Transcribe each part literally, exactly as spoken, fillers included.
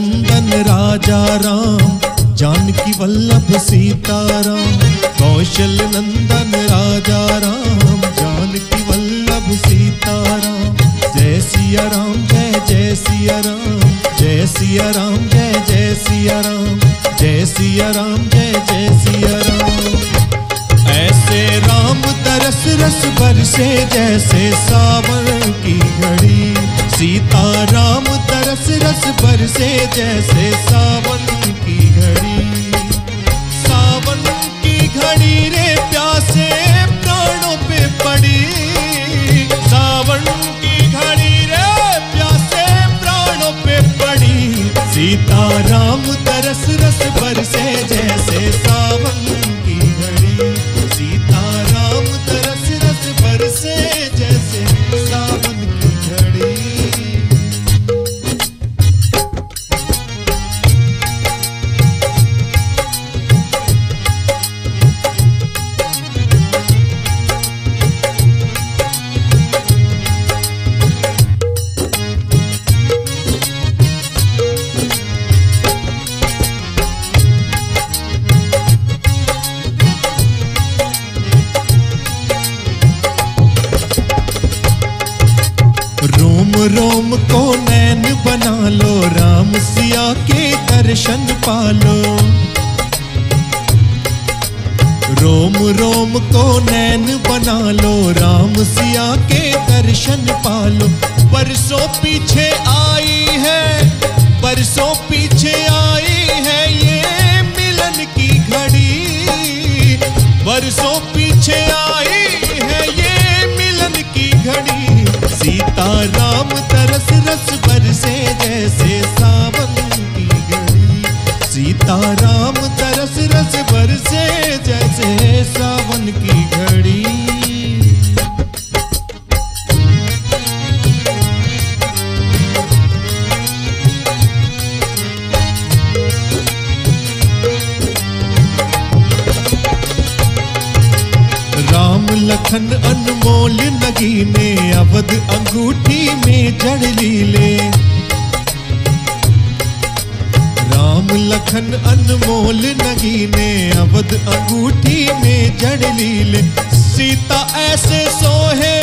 नंदन राजा राम, जानकी वल्लभ सीता राम, कौशल नंदन राजा राम, जानकी वल्लभ सीता राम। जय सिया राम जय जय सिया राम, जय सिया राम जय जय सिया राम, जय सिया राम जय जय सिया राम। ऐसे राम तरस रस बरसे जैसे सावन की घड़ी, सीता राम तरस रस बरसे जैसे सावन की घड़ी। सावन की घड़ी रे प्यासे प्राणों पे पड़ी, सावन की घड़ी रे प्यासे प्राणों पे पड़ी। सीता राम तरस रस बरसे जैसे सावन की घड़ी, सीता राम तरस रस बरसे जैसे सावन की घड़ी। रोम को नैन बना लो, राम सिया के दर्शन पालो। रोम रोम को नैन बना लो, राम सिया के दर्शन पालो। बरसों पीछे आई है, बरसों पीछे आई है ये मिलन की घड़ी, बरसों पीछे आई है ये मिलन की घड़ी। सीता राम तरस रस बरसे जैसे सावन की घड़ी, सीता राम तरस रस बरसे जैसे सावन की घड़ी। लखन अनमोल नगीने, अवध अंगूठी में जड़ लीले। राम लखन अनमोल नगीने, अवध अंगूठी में जड़ लीले। सीता ऐसे सोहे,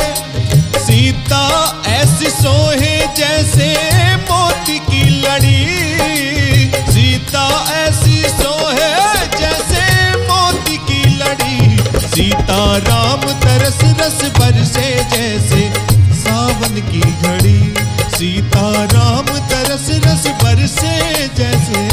सीता ऐसे सोहे जैसे मोती की लड़ी, सीता ऐसी सोहे जैसे मोती की लड़ी। सीता राम तरस रस बरसे जैसे सावन की घड़ी, सीता राम तरस रस बरसे जैसे